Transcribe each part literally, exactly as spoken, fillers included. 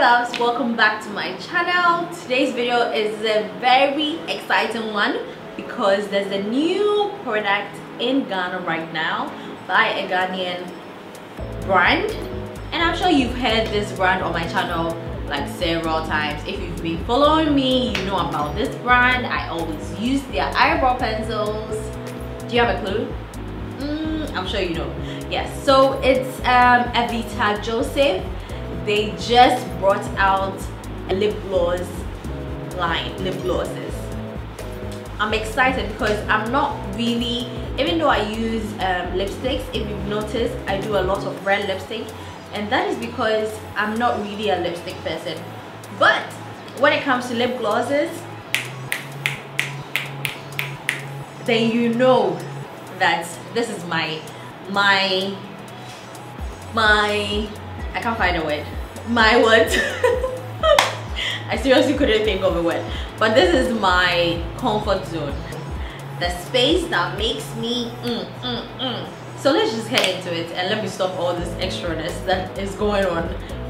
loves, welcome back to my channel. Today's video is a very exciting one because there's a new product in Ghana right now by a Ghanaian brand, and I'm sure you've heard this brand on my channel like several times. If you've been following me, you know about this brand. I always use their eyebrow pencils. Do you have a clue? Mm, I'm sure you know. Yes, so it's um, Evita Joseph. They just brought out a lip gloss line, lip glosses. I'm excited because I'm not really, even though I use um, lipsticks, if you've noticed, I do a lot of red lipstick, and that is because I'm not really a lipstick person. But when it comes to lip glosses, then you know that this is my, my, my, I can't find a word. My word. I seriously couldn't think of a word. But this is my comfort zone. The space that makes me mm, mm, mm. So let's just head into it and let me stop all this extraness that is going on,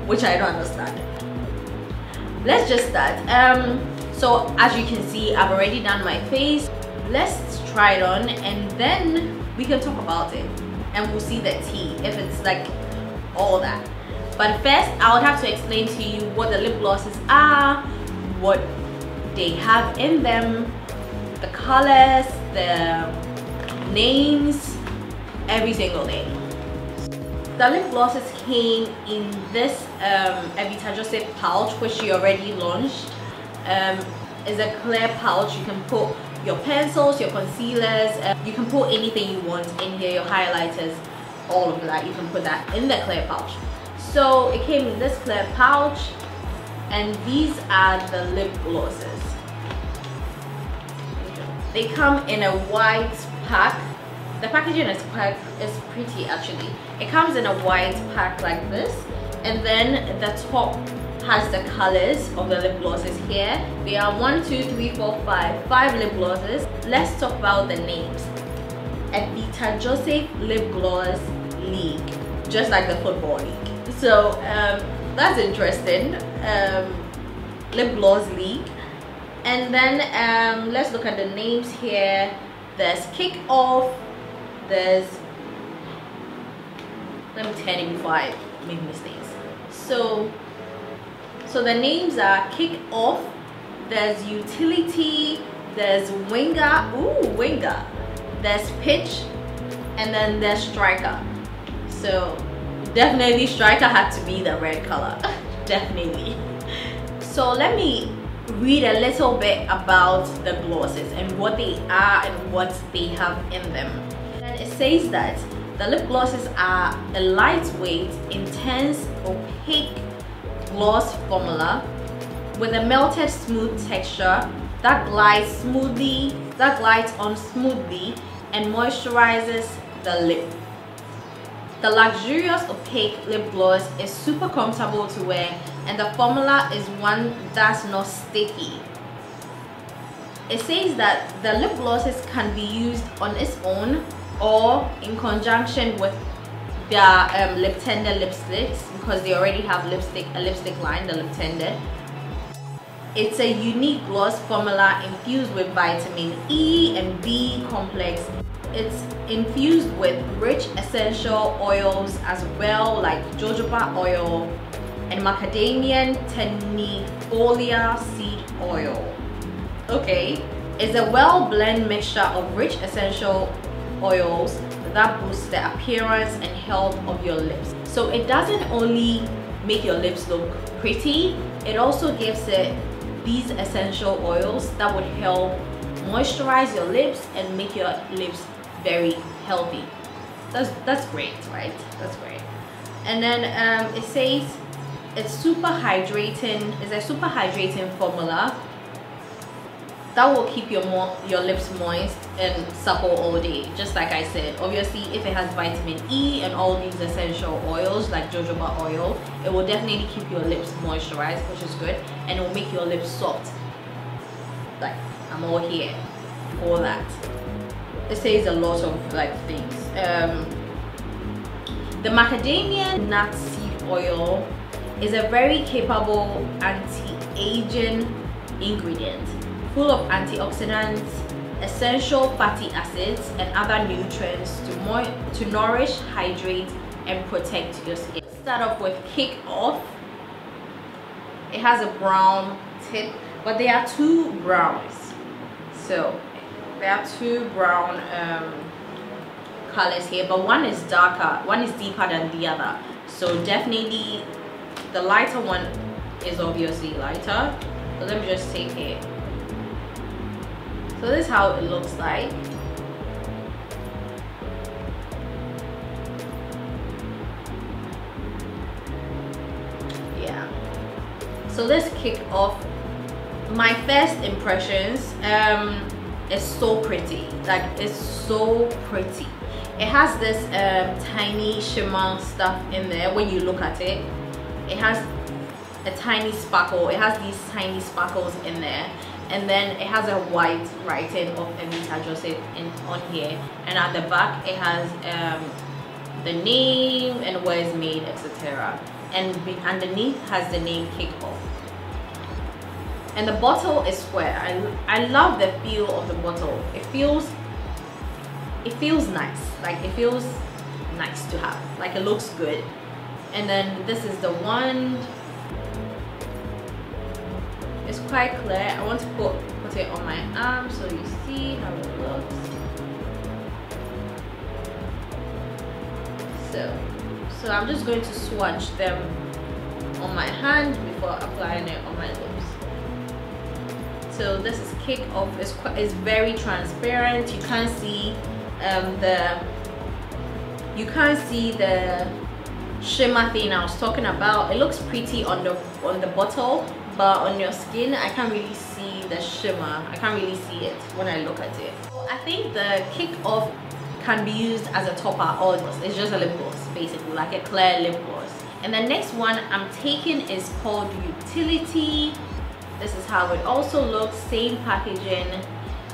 which I don't understand. Let's just start. Um, so as you can see, I've already done my face. Let's try it on and then we can talk about it. And we'll see the tea, if it's like all that. But first, I would have to explain to you what the lip glosses are, what they have in them, the colors, the names, every single thing. The lip glosses came in this um, Evita Joseph pouch, which she already launched. Um, it's a clear pouch. You can put your pencils, your concealers, uh, you can put anything you want in here, your highlighters, all of that. You can put that in the clear pouch. So it came in this clear pouch, and these are the lip glosses. They come in a white pack. The packaging is quite, is pretty actually. It comes in a white pack like this, and then the top has the colors of the lip glosses here. They are one, two, three, four, five, five lip glosses. Let's talk about the names. Evita Joseph Lipgloss League, just like the football league. So um, that's interesting, um, Lip Gloss League. And then um, let's look at the names here. There's Kick Off, there's, let me tell you before I make mistakes. So, so the names are Kick Off, there's Utility, there's Winger, ooh, Winger, there's Pitch, and then there's Striker. So definitely Striker had to be the red color. Definitely. So let me read a little bit about the glosses and what they are and what they have in them. And it says that the lip glosses are a lightweight, intense, opaque gloss formula with a melted smooth texture that glides smoothly, that glides on smoothly and moisturizes the lip. The luxurious opaque lip gloss is super comfortable to wear, and the formula is one that's not sticky. It says that the lip glosses can be used on its own or in conjunction with their um, Lip Tender lipsticks, because they already have lipstick, a lipstick line, the Lip Tender. It's a unique gloss formula infused with vitamin E and B complex. It's infused with rich essential oils as well, like jojoba oil and macadamia ternifolia seed oil. Okay, it's a well-blended mixture of rich essential oils that boosts the appearance and health of your lips. So it doesn't only make your lips look pretty, it also gives it these essential oils that would help moisturize your lips and make your lips very healthy. That's that's great, right? That's great. And then um, it says it's super hydrating. It's a super hydrating formula that will keep your mo your lips moist and supple all day. Just like I said, obviously, if it has vitamin E and all these essential oils like jojoba oil, it will definitely keep your lips moisturized, which is good, and it will make your lips soft. Like, I'm all here, all that. It says a lot of like things. Um, the macadamia nut seed oil is a very capable anti-aging ingredient, full of antioxidants, essential fatty acids and other nutrients to, more, to nourish, hydrate and protect your skin. Start off with Kick Off. It has a brown tip, but there are two browns, so there are two brown um, colors here, but one is darker, one is deeper than the other, so definitely the lighter one is obviously lighter. So let me just take it. So this is how it looks like. Yeah. So let's kick off. My first impressions, um, is so pretty. Like, it's so pretty. It has this um, tiny shimmer stuff in there when you look at it. It has a tiny sparkle. It has these tiny sparkles in there. And then it has a white writing of Evita Joseph in, on here, and at the back it has um, the name and where it's made, et cetera. And be, underneath has the name Kick Off. And the bottle is square. I, I love the feel of the bottle. It feels, it feels nice. Like, it feels nice to have. Like, it looks good. And then this is the one. It's quite clear. I want to put, put it on my arm so you see how it looks. So, so I'm just going to swatch them on my hand before applying it on my lips. So this is Kick Off. It's, quite, it's very transparent. You can't see um, the you can't see the shimmer thing I was talking about. It looks pretty on the on the bottle. But on your skin, I can't really see the shimmer. I can't really see it when I look at it. I think the Kick Off can be used as a topper, or it's just a lip gloss, basically, like a clear lip gloss. And the next one I'm taking is called Utility. This is how it also looks. Same packaging.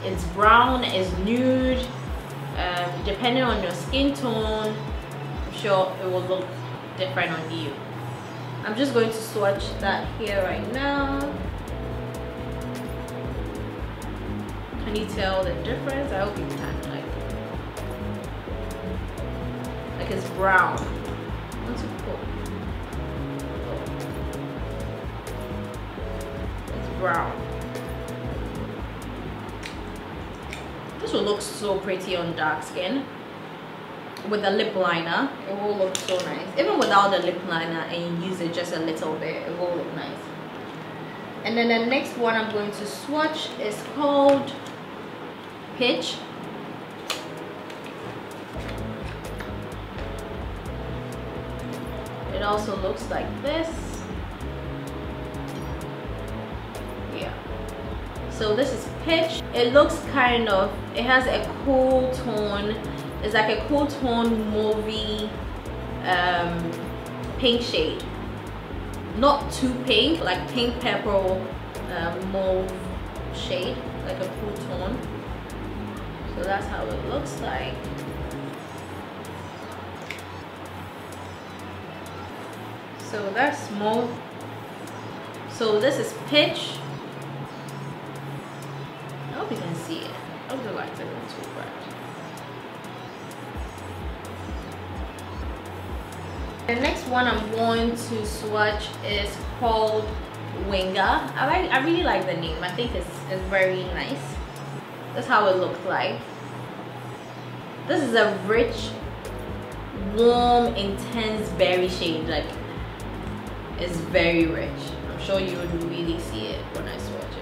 It's brown, it's nude. Um, depending on your skin tone, I'm sure it will look different on you. I'm just going to swatch that here right now. Can you tell the difference? I hope you can. Like, like it's brown. What's it called? It's brown. This will look so pretty on dark skin. With a lip liner, it will look so nice. Even without the lip liner and you use it just a little bit, it will look nice. And then the next one I'm going to swatch is called Pitch. It also looks like this. Yeah. So this is Pitch. It looks kind of, it has a cool tone. It's like a cool tone, mauvey, um, pink shade. Not too pink, like pink purple, um, mauve shade, like a cool tone. So that's how it looks like. So that's mauve. So this is Pitch. I hope you can see it. I hope the lights are not too bright. The next one I'm going to swatch is called Winger. I like, I really like the name. I think it's, it's very nice. That's how it looks like. This is a rich, warm, intense berry shade. Like, it's very rich. I'm sure you would really see it when I swatch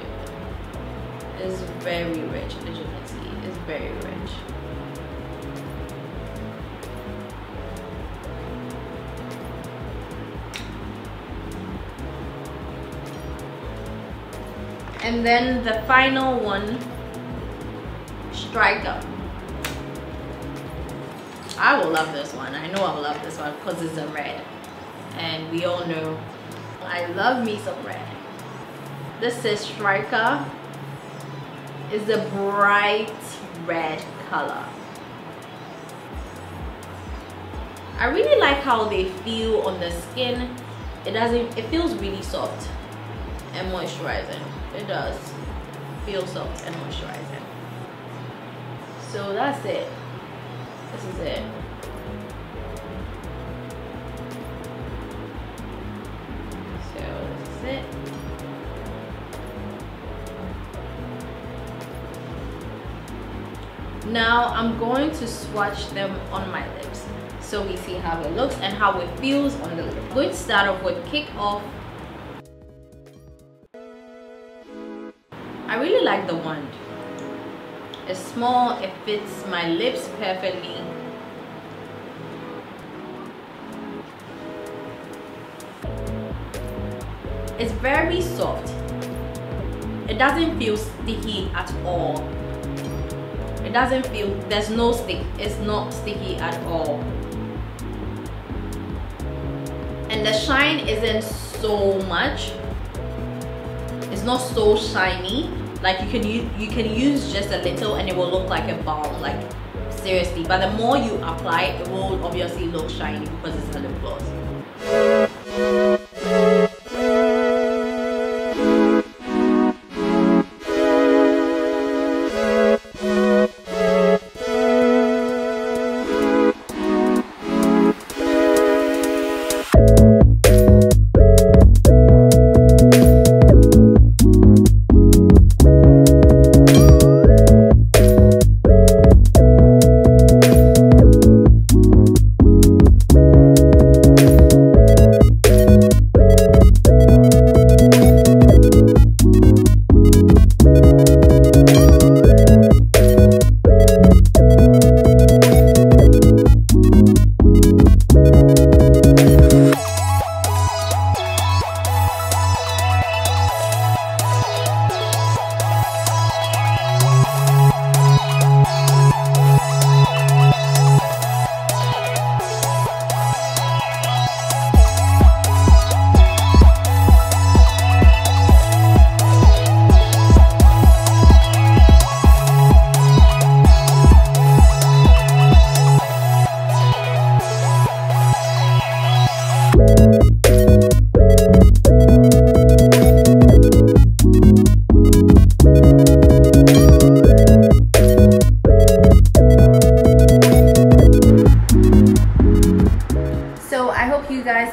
it. It's very rich, as you can see. It's very rich. And then the final one, Striker. I will love this one. I know I will love this one because it's a red. And we all know I love me some red. This is Striker. It's a bright red color. I really like how they feel on the skin. it doesn't, it feels really soft and moisturizing. It does feel soft and moisturizing. So that's it. This is it. So this is it. Now I'm going to swatch them on my lips so we see how it looks and how it feels on the lip. I'm going to start off with Kick Off. I really like the wand. It's small, it fits my lips perfectly. It's very soft. It doesn't feel sticky at all. It doesn't feel, there's no stick. It's not sticky at all. And the shine isn't so much. It's not so shiny. Like you can use, you can use just a little and it will look like a balm, like seriously. But the more you apply, it will obviously look shiny because it's a lip gloss.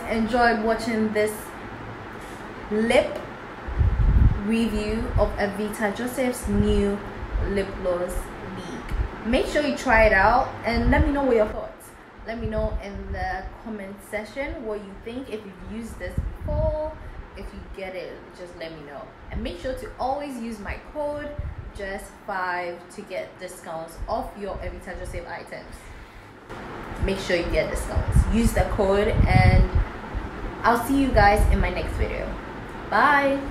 Enjoyed watching this lip review of Evita Joseph's new Lipgloss League. Make sure you try it out and let me know what your thoughts. Let me know in the comment section what you think, if you've used this before, if you get it, just let me know. And make sure to always use my code just five to get discounts off your Evita Joseph items. Make sure you get discounts. Use the code and I'll see you guys in my next video. Bye!